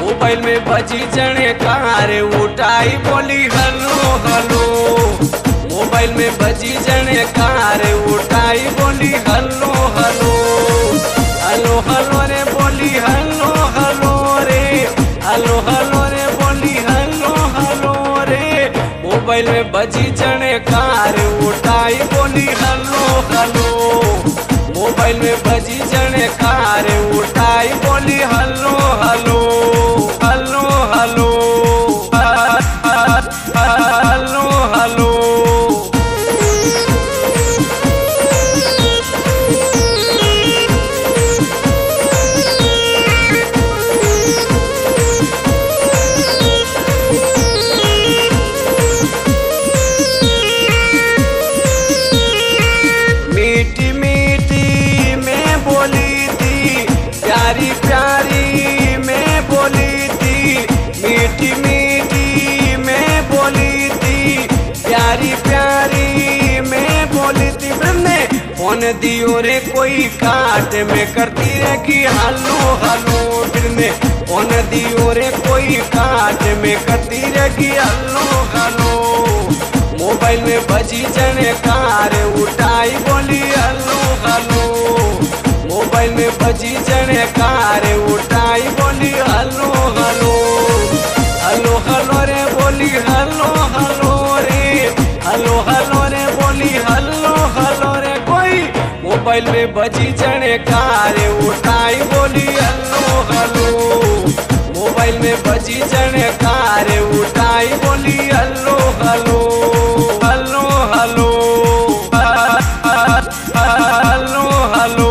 Mobile में बजी जने कहारे उठाई बोली हलो हलो। मोबाइल में बजी जने कहारे उठाई बोली हलो हलो। हलो हलो रे बोली हलो हलो रे। हलो हलो रे बोली हलो हलो रे। मोबाइल में बजी जने कहारे उठाई बोली हलो हलो। मोबाइल में बजी जने कहारे उठाई बोली हलो हलो। दियो रे कोई काट में करती है कि हलो हलो फिर में ओन दियो रे कोई काट में करती है कि हलो हलो। मोबाइल में बजी जने कार उठाई बोली हलो हलो। मोबाइल में बजी जने कार उठाई बोली हलो हलो। हलो हलो रे बोली हलो हलो रे। हलो हलो रे बोली हलो हलो रे। मोबाइल में बजी जने कारे उठाई बोली हलो हलो। मोबाइल में बजी जने कारे उठाई बोली hello hello. Hello hello hello hello.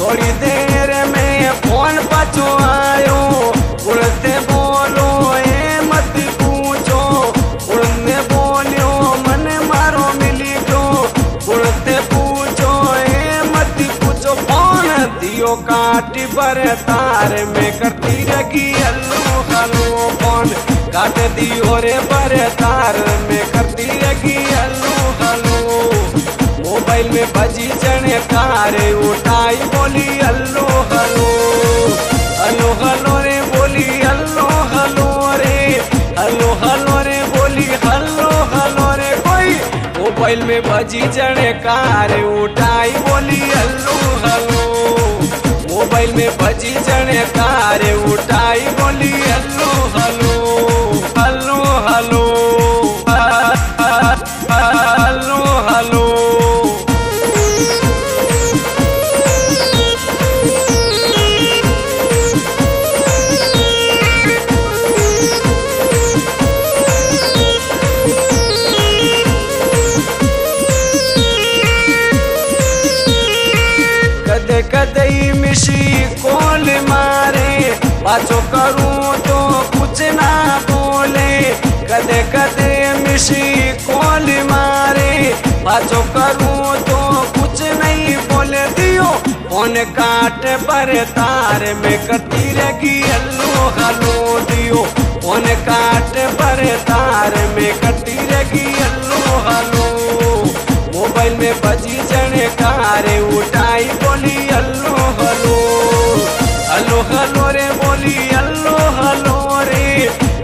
थोड़ी देर में फोन पाछो आयो उड़ते बोलो ए मत पूछो। उड़ने बोलो मन मारो मिली गो उड़ते पूछो ए मत पूछो। फोन दियो काट पर तार में करती रखी हलो हलो। फोन काट दियो रे पर तार में करती रखी हलो हलो। मोबाइल में बजी जने कारे उठाई बोली हलो हलो। हलो हलो रे बोली हलो हलो रे। हलो हलो रे बोली हलो हलो रे। कोई मोबाइल में बजी जने कारे उठाई बोली हलो हलो। मोबाइल में बजी जने कारे उठाई बोली hello hello. Hello hello hello hello. कदई मिशी कोल मारे पाछो करूं तो कुछ ना बोले। कदे कदे मिशी कोल मारे पाछो करूं तो कुछ नहीं बोले। दियो फोन काट पर तार में करती रखी हलो हलो। दियो फोन काट पर तार में करती रखी हलो हलो। मोबाइल में बजी जने कारे उठाई बोली हलो हलो। हलो हलो रे बोली हलो हलो रे।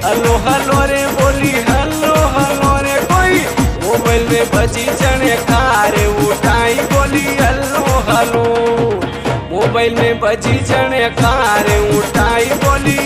हलो हलो रे बोली हलो हलो रे। कोई मोबाइल में बजी जने कारे उठाई बोली हलो हलो। मोबाइल में बजी जने कारे उठाई बोली